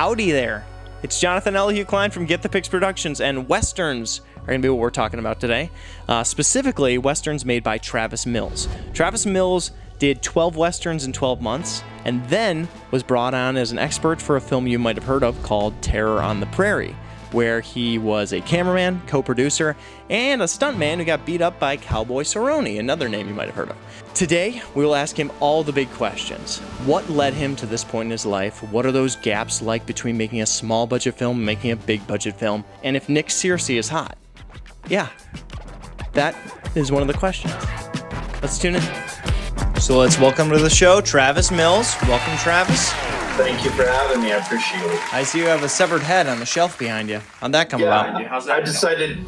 Howdy there. It's Jonathan Elihu-Klein from Get the Pix Productions, and Westerns are going to be what we're talking about today. Specifically, Westerns made by Travis Mills. Travis Mills did 12 Westerns in 12 months, and then was brought on as an expert for a film you might have heard of called Terror on the Prairie, where he was a cameraman, co-producer, and a stuntman who got beat up by Cowboy Cerrone, another name you might have heard of. Today, we will ask him all the big questions. What led him to this point in his life? What are those gaps like between making a small budget film and making a big budget film? And if Nick Searcy is hot? Yeah, that is one of the questions. Let's tune in. So let's welcome to the show Travis Mills. Welcome, Travis. Thank you for having me. I appreciate it. I see you have a severed head on the shelf behind you. How'd that come about? How's that? I decided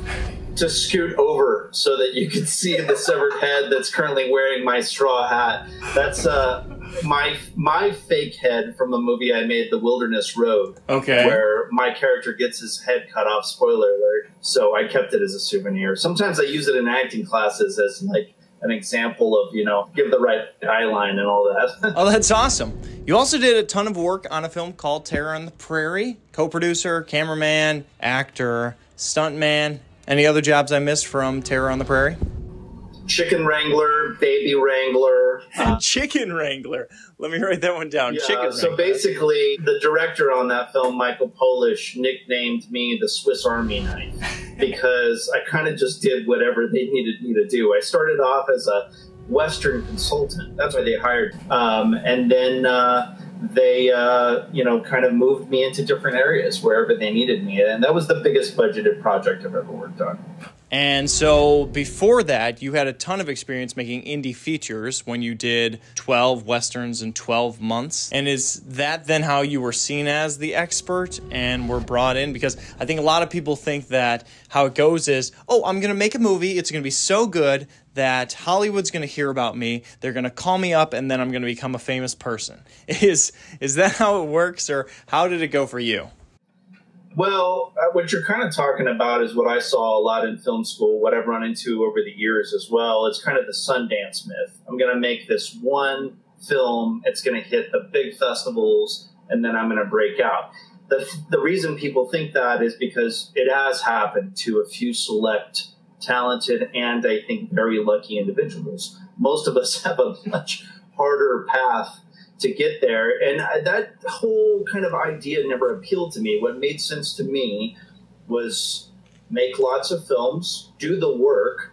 to scoot over so that you could see the severed head that's currently wearing my straw hat. That's my fake head from the movie I made, The Wilderness Road. Okay. Where my character gets his head cut off. Spoiler alert. So I kept it as a souvenir. Sometimes I use it in acting classes as like an example of, you know, give the right eye line and all that. Oh, that's awesome. You also did a ton of work on a film called Terror on the Prairie. Co-producer, cameraman, actor, stuntman. Any other jobs I missed from Terror on the Prairie? Chicken wrangler, baby wrangler. Chicken wrangler. Let me write that one down. Yeah, chicken wrangler. So basically, the director on that film, Michael Polish, nicknamed me the Swiss Army Knife because I kind of just did whatever they needed me to do. I started off as a Western consultant. That's why they hired me. And then they, you know, kind of moved me into different areas wherever they needed me. And that was the biggest budgeted project I've ever worked on. And so before that, you had a ton of experience making indie features when you did 12 Westerns in 12 months. And is that then how you were seen as the expert and were brought in? Because I think a lot of people think that how it goes is, oh, I'm going to make a movie. It's going to be so good that Hollywood's going to hear about me. They're going to call me up and then I'm going to become a famous person. Is that how it works, or how did it go for you? Well, what you're kind of talking about is what I saw a lot in film school, what I've run into over the years as well. It's kind of the Sundance myth. I'm going to make this one film, it's going to hit the big festivals, and then I'm going to break out. The reason people think that is because it has happened to a few select talented and I think very lucky individuals. Most of us have a much harder path to get there, and that whole kind of idea never appealed to me. What made sense to me was make lots of films, do the work,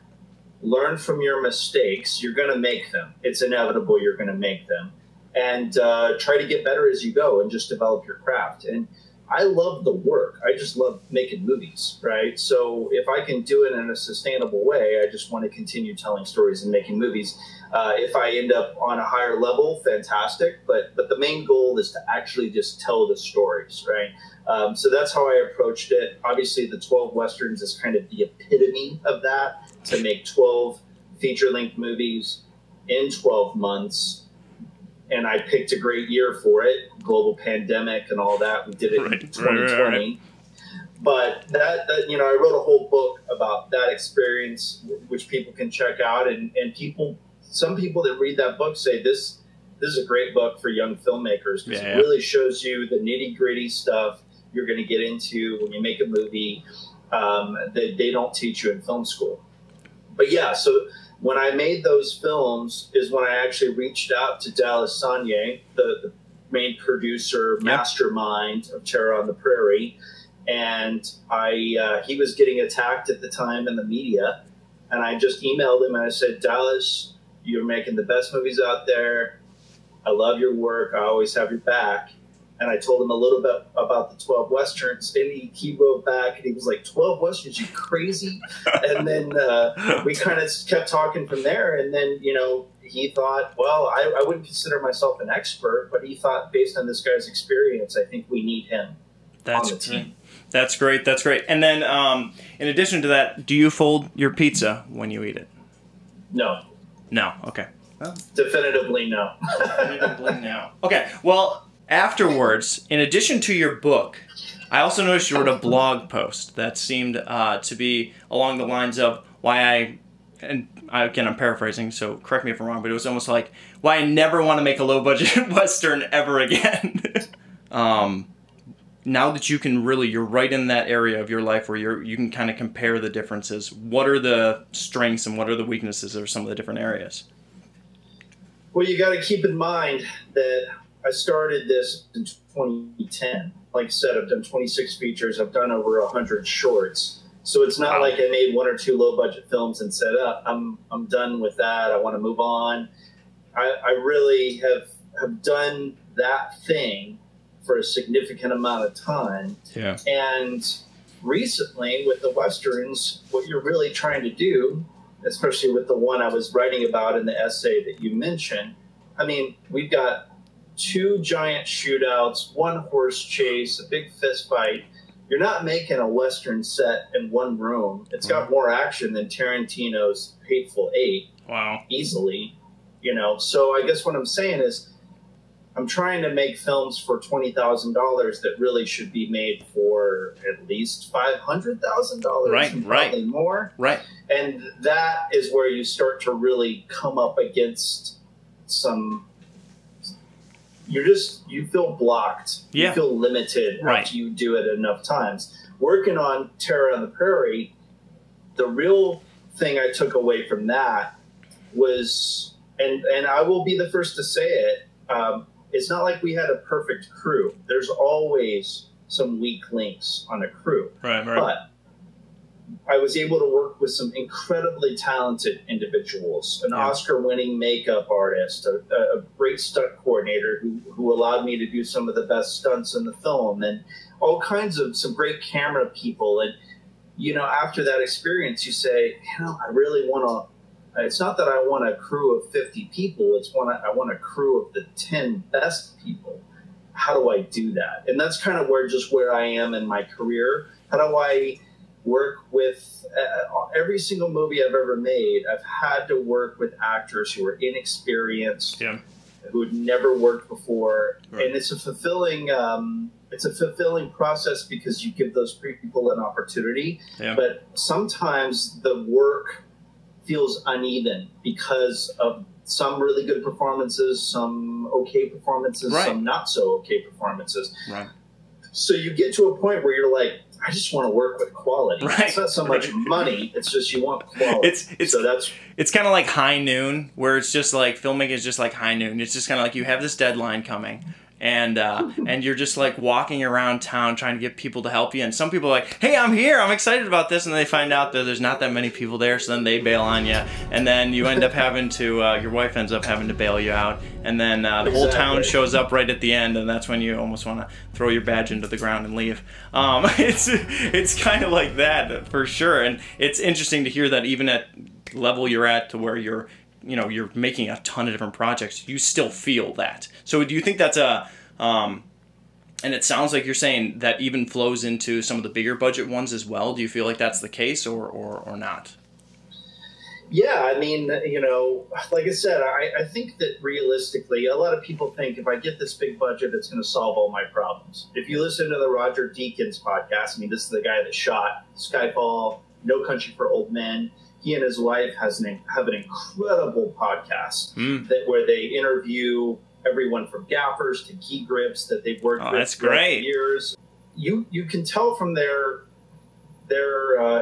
learn from your mistakes. You're going to make them. It's inevitable you're going to make them, and try to get better as you go and just develop your craft. And I love the work. I just love making movies, right? So if I can do it in a sustainable way, I just want to continue telling stories and making movies. If I end up on a higher level, fantastic. But the main goal is to actually just tell the stories, right? So that's how I approached it. Obviously, the 12 Westerns is kind of the epitome of that, to make 12 feature-length movies in 12 months. And I picked a great year for it, global pandemic and all that. We did it in 2020. Right. But that, you know, I wrote a whole book about that experience, which people can check out. And people, some people that read that book say this is a great book for young filmmakers, because it really shows you the nitty gritty stuff you're going to get into when you make a movie that they don't teach you in film school. But yeah, so when I made those films is when I actually reached out to Dallas Sonnier, the main producer, mastermind of Terror on the Prairie. And he was getting attacked at the time in the media. And I just emailed him and I said, Dallas, you're making the best movies out there. I love your work. I always have your back. And I told him a little bit about the 12 Westerns, and he wrote back, and he was like, 12 Westerns, you crazy? And then we kind of kept talking from there, and then, you know, he thought, well, I wouldn't consider myself an expert, but he thought, based on this guy's experience, I think we need him on the team. That's great, that's great. And then, in addition to that, do you fold your pizza when you eat it? No. No, okay. Well, definitively no. Definitively no. Okay, well, afterwards, in addition to your book, I also noticed you wrote a blog post that seemed to be along the lines of why again, I'm paraphrasing, so correct me if I'm wrong, but it was almost like, why I never want to make a low-budget Western ever again. now that you can really, you're right in that area of your life where you can kind of compare the differences, what are the strengths and what are the weaknesses of some of the different areas? Well, you got to keep in mind that I started this in 2010. Like I said, I've done 26 features. I've done over 100 shorts. So it's not like I made one or two low-budget films and said, oh, I'm done with that. I want to move on. I really have done that thing for a significant amount of time. Yeah. And recently with the Westerns, what you're really trying to do, especially with the one I was writing about in the essay that you mentioned, I mean, we've got two giant shootouts, one horse chase, a big fist fight. You're not making a Western set in one room. It's got more action than Tarantino's Hateful Eight. Wow. Easily, you know. So I guess what I'm saying is I'm trying to make films for $20,000 that really should be made for at least $500,000. Right, and probably more. Right. And that is where you start to really come up against some... You feel blocked. Yeah. You feel limited after you do it enough times. Working on Terror on the Prairie, the real thing I took away from that was, and I will be the first to say it, it's not like we had a perfect crew. There's always some weak links on a crew. Right, right. But I was able to work with some incredibly talented individuals, an Oscar-winning makeup artist, a great stunt coordinator who allowed me to do some of the best stunts in the film, and all kinds of some great camera people. And, you know, after that experience, you say, you know, I really want to, it's not that I want a crew of 50 people, it's I want a crew of the 10 best people. How do I do that? And that's kind of where I am in my career. How do I work with every single movie I've ever made? I've had to work with actors who are inexperienced, who had never worked before, and it's a fulfilling process because you give those people an opportunity. But sometimes the work feels uneven because of some really good performances, some okay performances, some not so okay performances. So you get to a point where you're like, I just want to work with quality. It's not so much money. It's just you want quality. So it's kind of like High Noon, where it's just like filmmaking is just like High Noon. It's just kind of like you have this deadline coming, and you're just like walking around town trying to get people to help you. And some people are like, hey, I'm here. I'm excited about this. And they find out that there's not that many people there, so then they bail on you. And then you end up having to, your wife ends up having to bail you out. And then the whole town shows up right at the end, and that's when you almost want to throw your badge into the ground and leave. It's kind of like that for sure. And it's interesting to hear that even at the level you're at, to where you're, you know, you're making a ton of different projects, you still feel that. So do you think that's a, and it sounds like you're saying that even flows into some of the bigger budget ones as well. Do you feel like that's the case or not? Yeah, I mean, you know, like I said, I think that realistically, a lot of people think if I get this big budget, it's going to solve all my problems. If you listen to the Roger Deakins podcast, I mean, this is the guy that shot Skyfall, No Country for Old Men. He and his wife have an incredible podcast where they interview everyone from gaffers to key grips that they've worked with for years. You can tell from their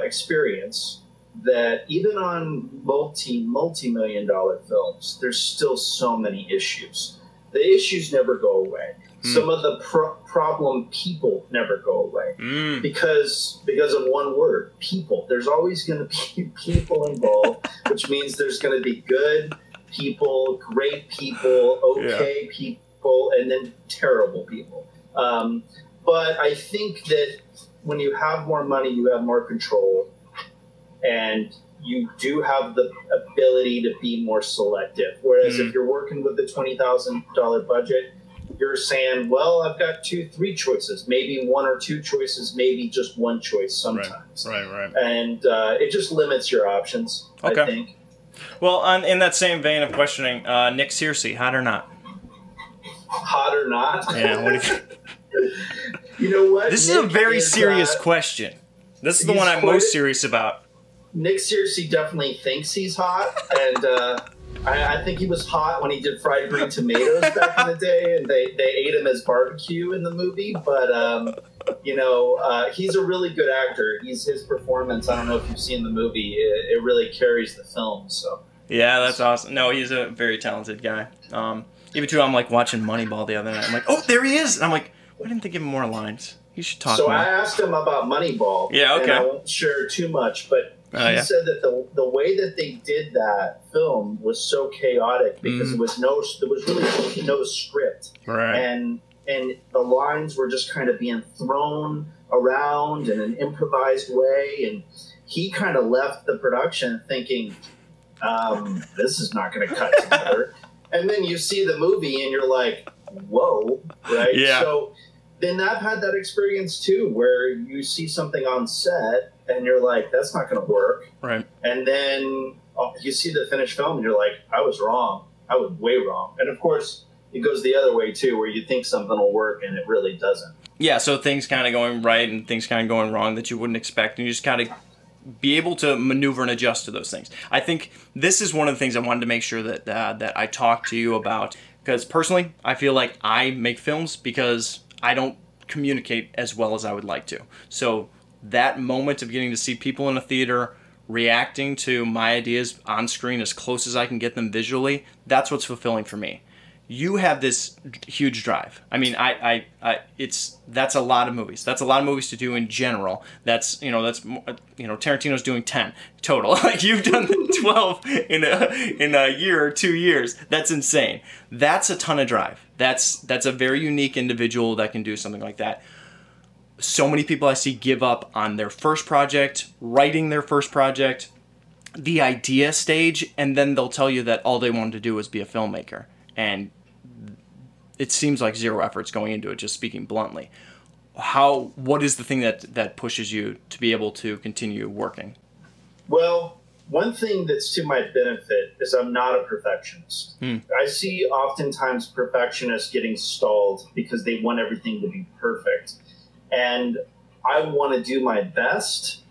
experience that even on multi-million-dollar films, there's still so many issues. The issues never go away. Some of the problem people never go away because of one word, people. There's always going to be people involved, which means there's going to be good people, great people, okay people, and then terrible people. But I think that when you have more money, you have more control, and you do have the ability to be more selective. Whereas if you're working with the $20,000 budget, you're saying, well, I've got three choices, maybe one or two choices, maybe just one choice sometimes. Right. And it just limits your options, I think. Well, in that same vein of questioning, Nick Searcy, hot or not? Hot or not? Yeah. What do you... you know what? This Nick is a very serious question. This is the one I'm most serious about. Nick Searcy definitely thinks he's hot, and... I think he was hot when he did Fried Green Tomatoes back in the day, and they ate him as barbecue in the movie. But He's a really good actor. His performance, I don't know if you've seen the movie, it really carries the film. So yeah, that's awesome. No, he's a very talented guy. Even too, I'm like watching Moneyball the other night. I'm like, oh, there he is. And I'm like, why didn't they give him more lines? You should talk. So I asked him about Moneyball. Yeah, okay. And I won't share too much, but he said that the way that they did that film was so chaotic because there was really no script, right? And the lines were just kind of being thrown around in an improvised way, and he kind of left the production thinking, this is not going to cut together. And then you see the movie, and you're like, whoa, right? Yeah. So then I've had that experience too, where you see something on set, and you're like, that's not going to work. Right. And then you see the finished film, and you're like, I was wrong. I was way wrong. And of course, it goes the other way too, where you think something will work and it really doesn't. Yeah, so things kind of going right and things kind of going wrong that you wouldn't expect, and you just kind of be able to maneuver and adjust to those things. I think this is one of the things I wanted to make sure that that I talked to you about, because personally, I feel like I make films because I don't communicate as well as I would like to. So that moment of getting to see people in a theater reacting to my ideas on screen as close as I can get them visually, that's what's fulfilling for me. You have this huge drive. I mean, that's a lot of movies. That's a lot of movies to do in general. That's Tarantino's doing 10 total. Like you've done 12 in a year or 2 years. That's insane. That's a ton of drive. That's a very unique individual that can do something like that. So many people I see give up on their first project, writing their first project, the idea stage, and then they'll tell you that all they wanted to do was be a filmmaker. And it seems like zero efforts going into it, just speaking bluntly. What is the thing that pushes you to be able to continue working? Well, one thing that's to my benefit is I'm not a perfectionist. I see oftentimes perfectionists getting stalled because they want everything to be perfect. And I want to do my best,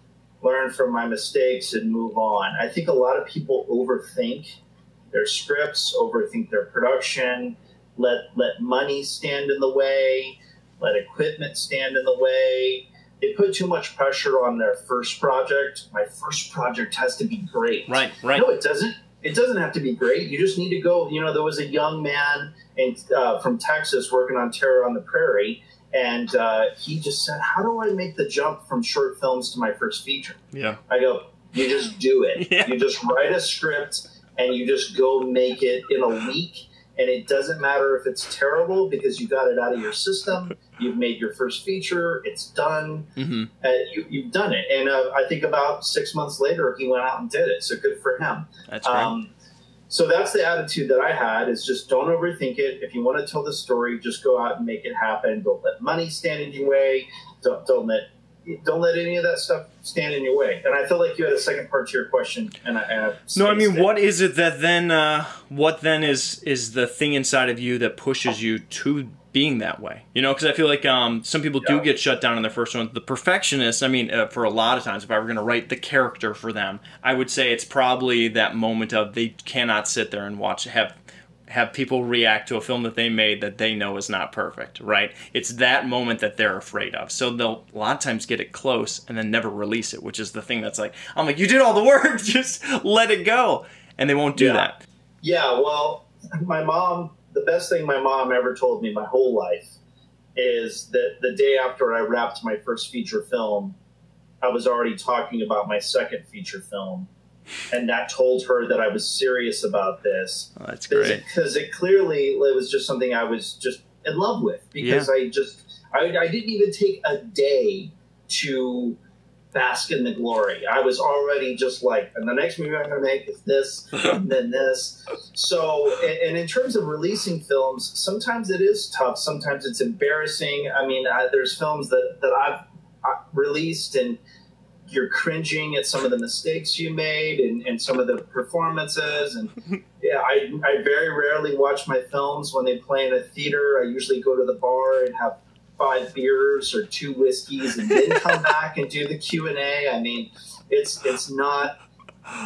learn from my mistakes, and move on. I think a lot of people overthink their scripts, overthink their production, let money stand in the way, let equipment stand in the way. They put too much pressure on their first project. My first project has to be great. Right, right. No, it doesn't. It doesn't have to be great. You just need to go. You know, there was a young man from Texas working on Terror on the Prairie, and he just said, how do I make the jump from short films to my first feature? Yeah. I go, you just do it. Yeah. You just write a script, and you just go make it in a week, and it doesn't matter if it's terrible because you got it out of your system. You've made your first feature. It's done. You've done it. And I think about 6 months later, he went out and did it, so good for him. That's great. So that's the attitude that I had, is just don't overthink it. If you want to tell the story, just go out and make it happen. Don't let money stand in your way. Don't let any of that stuff stand in your way. And I feel like you had a second part to your question. And I mean, what is it that then, what then is the thing inside of you that pushes you to being that way? You know, because I feel like some people do get shut down in their first one. The perfectionist, I mean, for a lot of times, if I were going to write the character for them, I would say it's probably that moment of they cannot sit there and watch, have people react to a film that they made that they know is not perfect, right? It's that moment that they're afraid of. So they'll a lot of times get it close and then never release it, which is the thing that's like, I'm like, you did all the work, just let it go. And they won't do that. Yeah, well, my mom, the best thing my mom ever told me my whole life is that the day after I wrapped my first feature film, I was already talking about my second feature film. And that told her that I was serious about this. Oh, that's great. Because it clearly was just something I was just in love with. Because I didn't even take a day to bask in the glory. I was already just like, and the next movie I'm going to make is this, and then this. So, and in terms of releasing films, sometimes it is tough. Sometimes it's embarrassing. I mean, there's films that I've released, and you're cringing at some of the mistakes you made and some of the performances. And yeah, I very rarely watch my films when they play in a theater. I usually go to the bar and have 5 beers or 2 whiskeys and then come back and do the Q&A. I mean, it's not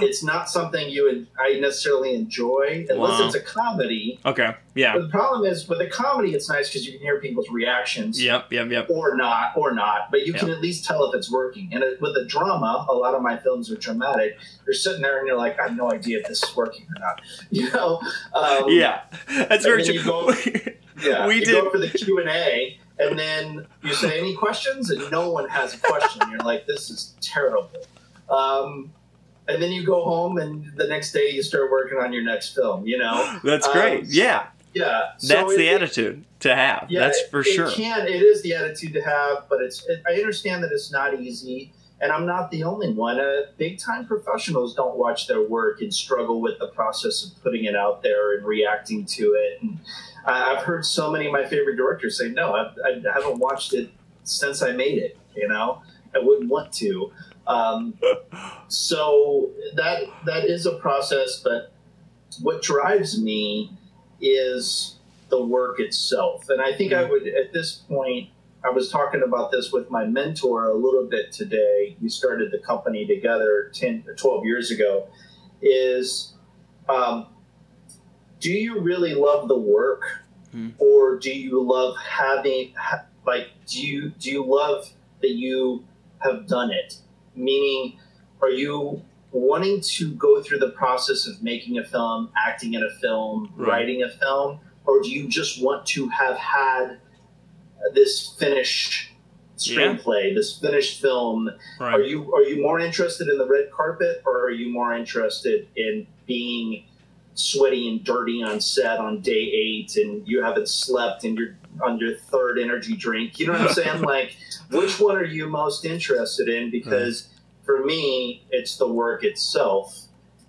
It's not something I necessarily enjoy unless it's a comedy. Okay, yeah. But the problem is with a comedy, it's nice because you can hear people's reactions. Yep. Or not. But you can at least tell if it's working. And with a drama, a lot of my films are dramatic. You're sitting there and you're like, I have no idea if this is working or not. You know? Yeah, that's very true. You go for the Q&A. And then you say, any questions? And no one has a question. You're like, this is terrible. And then you go home, and the next day you start working on your next film, you know? That's great. Yeah. So that's the attitude to have. Yeah, that's for sure. It is the attitude to have, but I understand that it's not easy, and I'm not the only one. Big-time professionals don't watch their work and struggle with the process of putting it out there and reacting to it. And I've heard so many of my favorite directors say, no, I haven't watched it since I made it, you know? I wouldn't want to. So that is a process, but what drives me is the work itself. And I think I would, at this point, I was talking about this with my mentor a little bit today. We started the company together 10 or 12 years ago. Do you really love the work, or do you love having, like, do you love that you have done it? Meaning, are you wanting to go through the process of making a film, acting in a film, writing a film, or do you just want to have had this finished screenplay, this finished film? Are you more interested in the red carpet, or are you more interested in being sweaty and dirty on set on day 8 and you haven't slept and you're on your third energy drink? You know what I'm saying? Like, which one are you most interested in? Because for me, it's the work itself.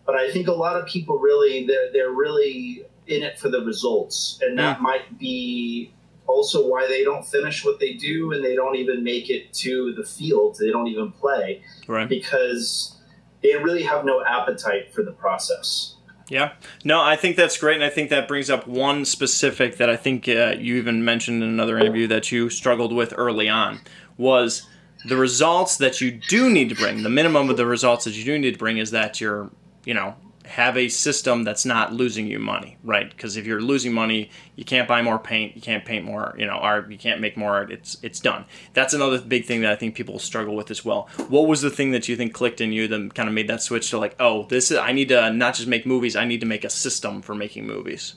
But I think a lot of people really, they're really in it for the results. And that might be also why they don't finish what they do, and they don't even make it to the field. They don't even play because they really have no appetite for the process. Yeah. No, I think that's great, and I think that brings up one specific that I think you even mentioned in another interview that you struggled with early on, was the results that you do need to bring. The minimum of the results that you do need to bring is that you're, you know, have a system that's not losing you money, right? Because if you're losing money, you can't buy more paint, you can't paint more, you know, art, you can't make more art, it's done. That's another big thing that I think people struggle with as well. What was the thing that you think clicked in you that kind of made that switch to, like, oh, this is, I need to not just make movies, I need to make a system for making movies?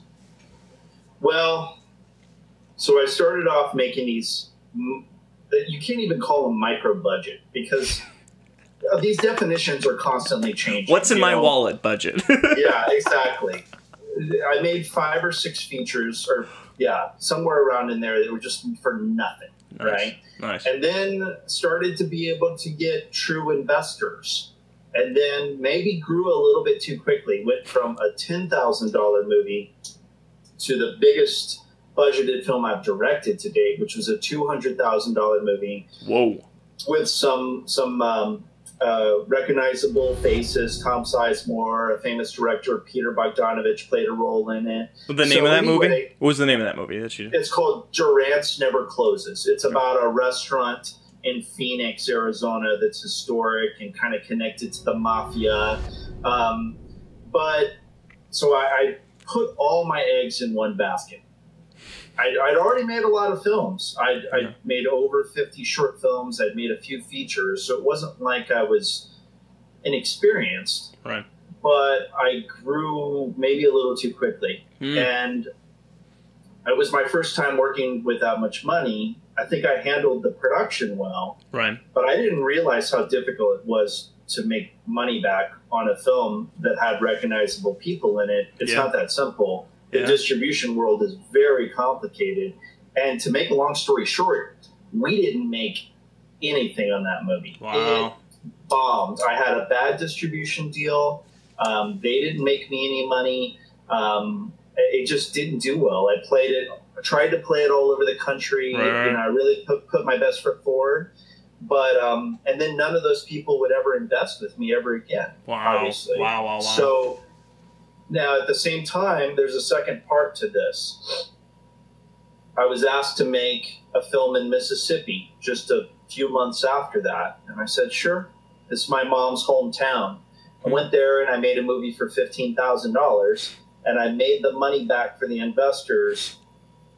Well, so I started off making these, you can't even call them micro budget, because these definitions are constantly changing. What's in my wallet budget? Yeah, exactly. I made 5 or 6 features, or somewhere around in there, that were just for nothing, right? Nice. And then started to be able to get true investors. And then maybe grew a little bit too quickly. Went from a $10,000 movie to the biggest budgeted film I've directed to date, which was a $200,000 movie. Whoa. With some recognizable faces. Tom Sizemore, a famous director, Peter Bogdanovich, played a role in it. Movie? What was the name of that movie? It's called Durant's Never Closes. It's about a restaurant in Phoenix, Arizona, that's historic and kind of connected to the mafia. But so I put all my eggs in one basket. I'd already made a lot of films. I'd made over 50 short films. I'd made a few features. So it wasn't like I was inexperienced. Right. But I grew maybe a little too quickly. And it was my first time working without much money. I think I handled the production well. Right. But I didn't realize how difficult it was to make money back on a film that had recognizable people in it. It's not that simple. The distribution world is very complicated. And to make a long story short, we didn't make anything on that movie. Wow. It bombed. I had a bad distribution deal. They didn't make me any money. It just didn't do well. I tried to play it all over the country. Right. And I really put my best foot forward. But, and then none of those people would ever invest with me ever again. Wow. Obviously. Wow. So, now, at the same time, there's a second part to this. I was asked to make a film in Mississippi just a few months after that. And I said, sure, it's my mom's hometown. I went there and I made a movie for $15,000, and I made the money back for the investors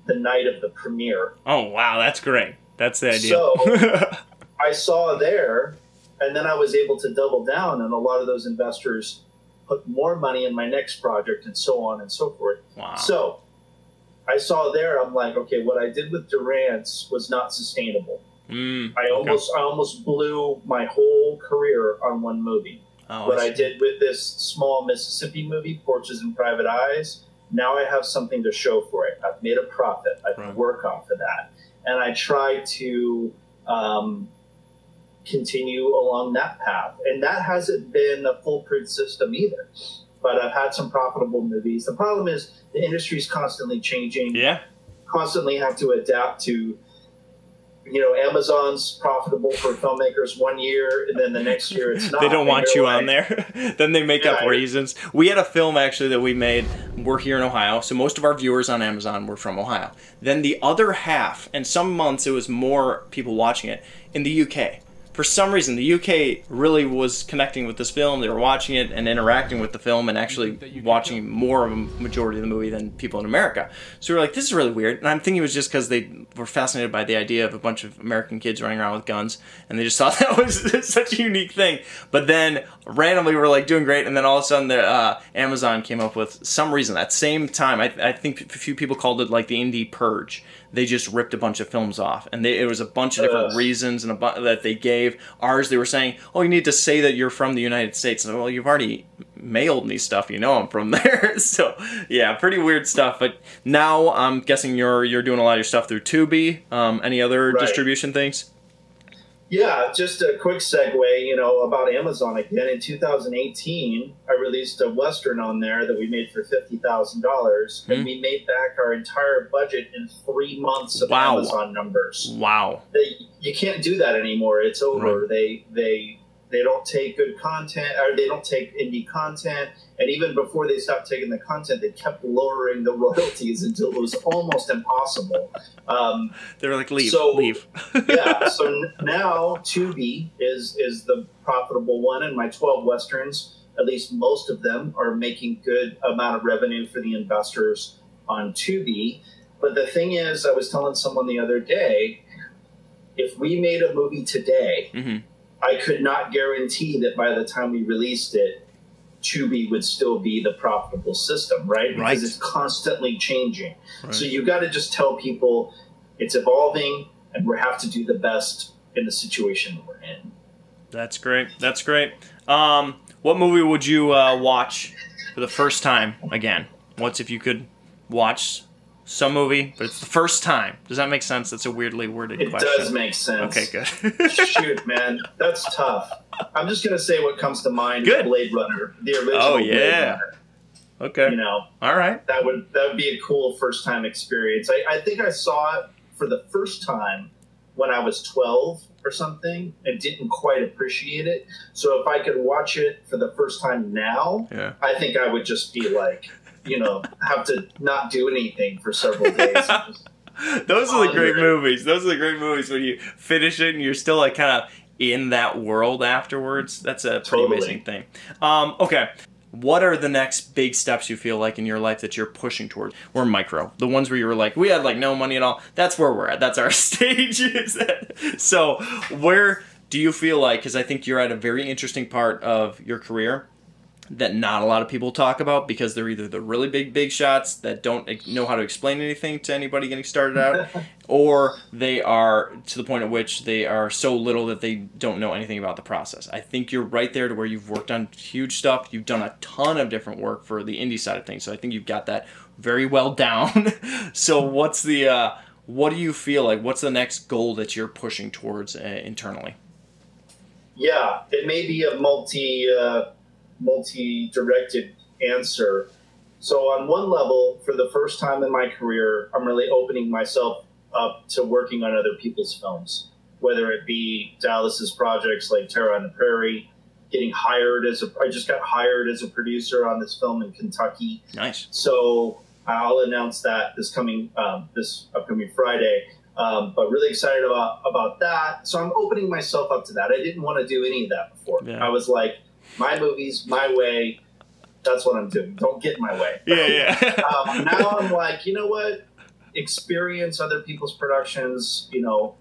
the night of the premiere. Oh, wow. That's great. That's the idea. So I saw there, and then I was able to double down, and a lot of those investors put more money in my next project and so on and so forth. Wow. So I saw there, I'm like, okay, what I did with Durant's was not sustainable. I almost blew my whole career on one movie. Oh, what I did with this small Mississippi movie, Porches and Private Eyes, now I have something to show for it. I've made a profit. I can work off of that. And I try to continue along that path. And that hasn't been a foolproof system either. But I've had some profitable movies. The problem is the industry is constantly changing. Yeah. Constantly have to adapt to, you know, Amazon's profitable for filmmakers one year, and then the next year it's not. They don't want you on there. Then they make up reasons. We had a film, actually, that we made. We're here in Ohio, so most of our viewers on Amazon were from Ohio. Then the other half, and some months it was more people watching it, in the UK. For some reason, the UK really was connecting with this film. They were watching it and interacting with the film and actually watching more of a majority of the movie than people in America. So we were like, this is really weird. And I'm thinking it was just because they were fascinated by the idea of a bunch of American kids running around with guns. And they just thought that was such a unique thing. But then randomly we were like doing great. And then all of a sudden the, Amazon came up with some reason. That same time, I think a few people called it like the indie purge. They just ripped a bunch of films off. And it was a bunch of different reasons and that they gave. Ours, they were saying, oh, you need to say that you're from the United States. And well, you've already mailed me stuff. You know I'm from there. So, yeah, pretty weird stuff. But now I'm guessing you're doing a lot of your stuff through Tubi. Any other distribution things? Yeah, just a quick segue, you know, about Amazon again. In 2018, I released a Western on there that we made for $50,000, and we made back our entire budget in 3 months of Amazon numbers. Wow. You can't do that anymore. It's over. Right. They don't take good content, or they don't take indie content, and even before they stopped taking the content, they kept lowering the royalties until it was almost impossible. They were like, leave. Yeah, so now Tubi is the profitable one, and my 12 Westerns, at least most of them, are making good amount of revenue for the investors on Tubi. But the thing is, I was telling someone the other day, if we made a movie today... I could not guarantee that by the time we released it, Tubi would still be the profitable system, right? Because it's constantly changing. So you got to just tell people it's evolving and we have to do the best in the situation we're in. That's great. That's great. What movie would you watch for the first time again? What's if you could watch some movie, but it's the first time. Does that make sense? That's a weirdly worded question. It does make sense. Okay, good. Shoot, man. That's tough. I'm just going to say what comes to mind. Good. Blade Runner. The original Blade Runner. Okay. You know. All right. That would be a cool first-time experience. I think I saw it for the first time when I was 12 or something and didn't quite appreciate it. So if I could watch it for the first time now, I think I would just be like... you know, have to not do anything for several days. Those are the great movies. Those are the great movies when you finish it and you're still like kind of in that world afterwards. That's a pretty amazing thing. Okay. What are the next big steps you feel like in your life that you're pushing towards? Or micro. The ones where you were like, we had like no money at all. That's where we're at. That's our stages. So where do you feel like, because I think you're at a very interesting part of your career that not a lot of people talk about because they're either the really big shots that don't know how to explain anything to anybody getting started out, or they are to the point at which they are so little that they don't know anything about the process. I think you're right there to where you've worked on huge stuff. You've done a ton of different work for the indie side of things, so I think you've got that very well down. So what's the what do you feel like? What's the next goal that you're pushing towards internally? Yeah, it may be a multi-directed answer. So on one level, for the first time in my career, I'm really opening myself up to working on other people's films, whether it be Dallas's projects like Terror on the Prairie, getting hired as I just got hired as a producer on this film in Kentucky. Nice. So I'll announce that this upcoming Friday. But really excited about that. So I'm opening myself up to that. I didn't want to do any of that before. I was like, My movies, my way. That's what I'm doing. Don't get in my way. Yeah, yeah. Now I'm like, you know what? Experience other people's productions. You know,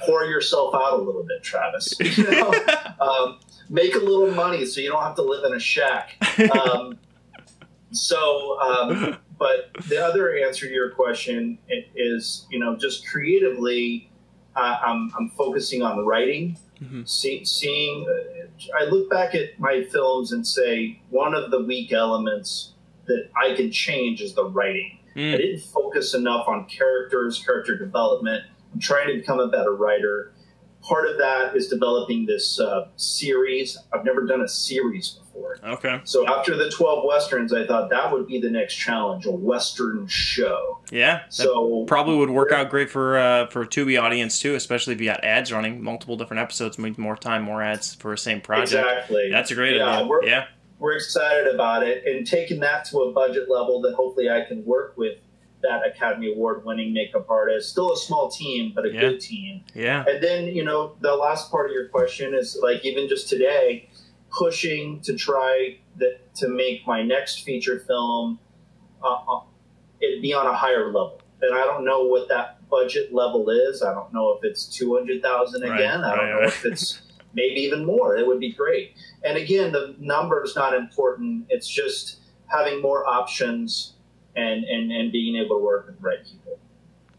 pour yourself out a little bit, Travis. You know, make a little money so you don't have to live in a shack. But the other answer to your question is, you know, just creatively, I'm focusing on writing. Mm-hmm. I look back at my films and say one of the weak elements that I can change is the writing. Mm. I didn't focus enough on characters, character development. I'm trying to become a better writer. Part of that is developing this series. I've never done a series before. Okay. So after the 12 Westerns, I thought that would be the next challenge, a Western show. Yeah. So probably would work out great for a Tubi audience, too, especially if you got ads running, multiple different episodes, more time, more ads for the same project. Exactly. That's a great idea. We're excited about it and taking that to a budget level that hopefully I can work with that Academy Award winning makeup artist. Still a small team, but a good team. Yeah. And then, you know, the last part of your question is like, even just today, pushing to try to make my next feature film, it'd be on a higher level. And I don't know what that budget level is. I don't know if it's $200,000 again. I don't know if it's maybe even more. It would be great. And again, the number is not important. It's just having more options and being able to work with the right people.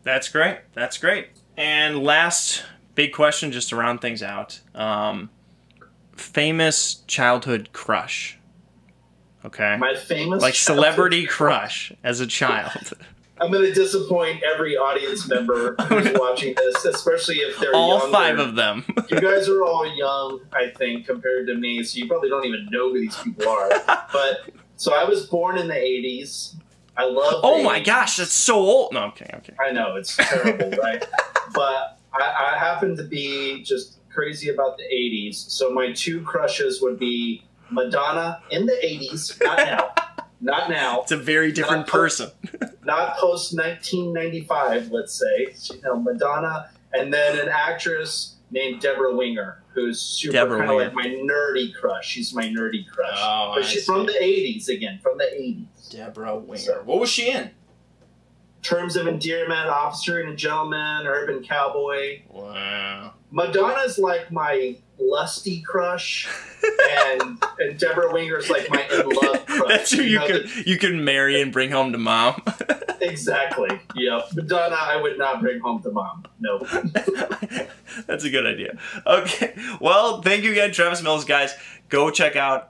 That's great. That's great. And last big question, just to round things out. Famous childhood crush. Okay. My famous like celebrity crush as a child. I'm going to disappoint every audience member who's watching this, especially if they're all younger. All five of them. You guys are all young, I think, compared to me, so you probably don't even know who these people are. But so I was born in the 80s. I love. Oh my gosh, that's so old. No, I'm kidding. I'm kidding. I know it's terrible, right? But I happen to be just crazy about the '80s. So my two crushes would be Madonna in the '80s, not now, not now. It's a very different person. Not post 1995, let's say. You know, Madonna, and then an actress named Deborah Winger, who's super kind of like my nerdy crush. She's my nerdy crush. Oh, but she's from the 80s again, from the 80s. Deborah Winger. So, what was she in? Terms of Endearment, Officer and a Gentleman, Urban Cowboy. Wow. Madonna's like my lusty crush, and Deborah Winger's like my in love crush. That's who you can marry and bring home to mom. Exactly. Yeah, Madonna, I would not bring home to mom. No. That's a good idea. Okay. Well, thank you again, Travis Mills, guys. Go check out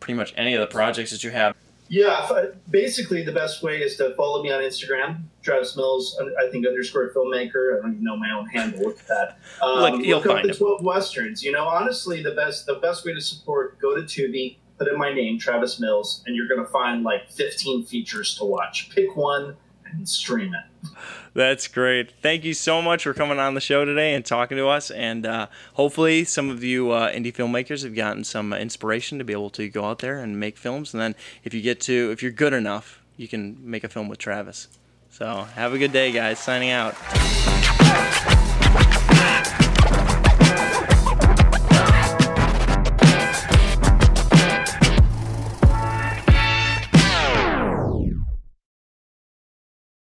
pretty much any of the projects that you have. Yeah, basically the best way is to follow me on Instagram, Travis Mills, I think, _filmmaker. I don't even know my own handle. Look at that. Look, you'll find the 12 Westerns. You know, honestly, the best way to support, go to Tubi, put in my name, Travis Mills, and you're going to find like 15 features to watch. Pick one and stream it. That's great. Thank you so much for coming on the show today and talking to us. And hopefully some of you indie filmmakers have gotten some inspiration to be able to go out there and make films. And then if you're good enough, you can make a film with Travis. So have a good day, guys. Signing out.